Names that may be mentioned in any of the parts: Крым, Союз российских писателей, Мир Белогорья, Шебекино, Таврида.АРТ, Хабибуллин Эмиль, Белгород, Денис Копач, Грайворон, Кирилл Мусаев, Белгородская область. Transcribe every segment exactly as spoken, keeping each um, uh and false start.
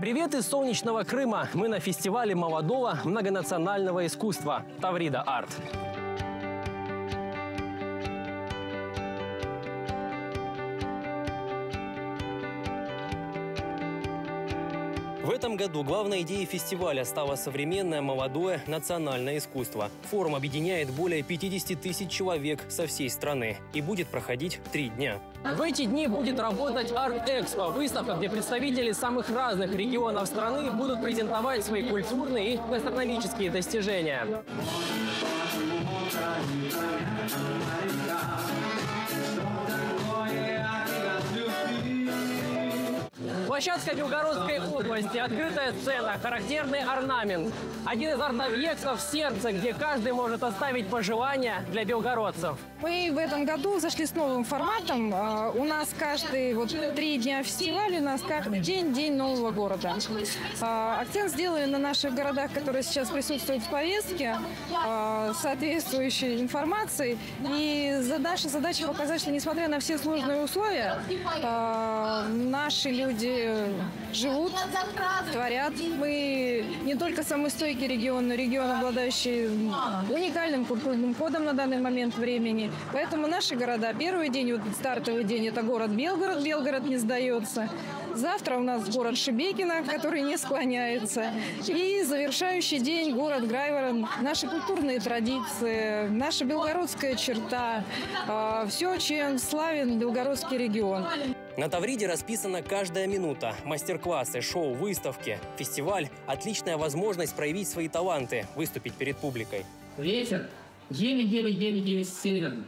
Привет из солнечного Крыма! Мы на фестивале молодого многонационального искусства «Таврида.АРТ». В этом году главной идеей фестиваля стало современное молодое национальное искусство. Форум объединяет более пятидесяти тысяч человек со всей страны и будет проходить три дня. В эти дни будет работать арт-экспо, выставка, где представители самых разных регионов страны будут презентовать свои культурные и гастрономические достижения. Площадка Белгородской области, открытая сцена, характерный орнамент. Один из арт-объектов в сердце, где каждый может оставить пожелания для белгородцев. Мы в этом году зашли с новым форматом. У нас каждые вот, три дня фестиваля, у нас каждый день день нового города. Акцент сделали на наших городах, которые сейчас присутствуют в повестке, соответствующей информации. И наша задача показать, что несмотря на все сложные условия, наши люди живут, творят. Мы не только самый стойкий регион, но регион, обладающий уникальным культурным кодом на данный момент времени. Поэтому наши города, первый день, вот стартовый день, это город Белгород. Белгород не сдается. Завтра у нас город Шебекино, который не склоняется. И завершающий день город Грайворон. Наши культурные традиции, наша белгородская черта, все, чем славен белгородский регион. На Тавриде расписана каждая минута. Мастер-классы, шоу, выставки. Фестиваль – отличная возможность проявить свои таланты, выступить перед публикой. Ветер еле-еле-еле-еле северный.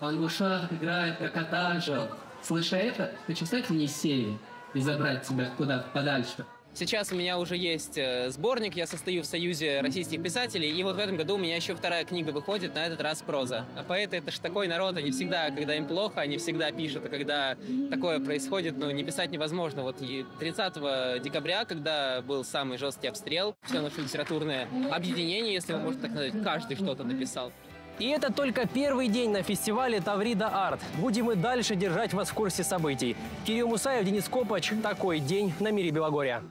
Он в ушах играет, как отанжел. Слыша это, ты чувствуешь не север и забрать тебя куда подальше. Сейчас у меня уже есть сборник, я состою в Союзе российских писателей, и вот в этом году у меня еще вторая книга выходит, на этот раз проза. А поэты — это же такой народ, они всегда, когда им плохо, они всегда пишут, а когда такое происходит, ну, не писать невозможно. Вот тридцатого декабря, когда был самый жесткий обстрел, все наше литературное объединение, если можно так сказать, каждый что-то написал. И это только первый день на фестивале «Таврида.АРТ». Будем и дальше держать вас в курсе событий. Кирилл Мусаев, Денис Копач. Такой день на Мире Белогорья.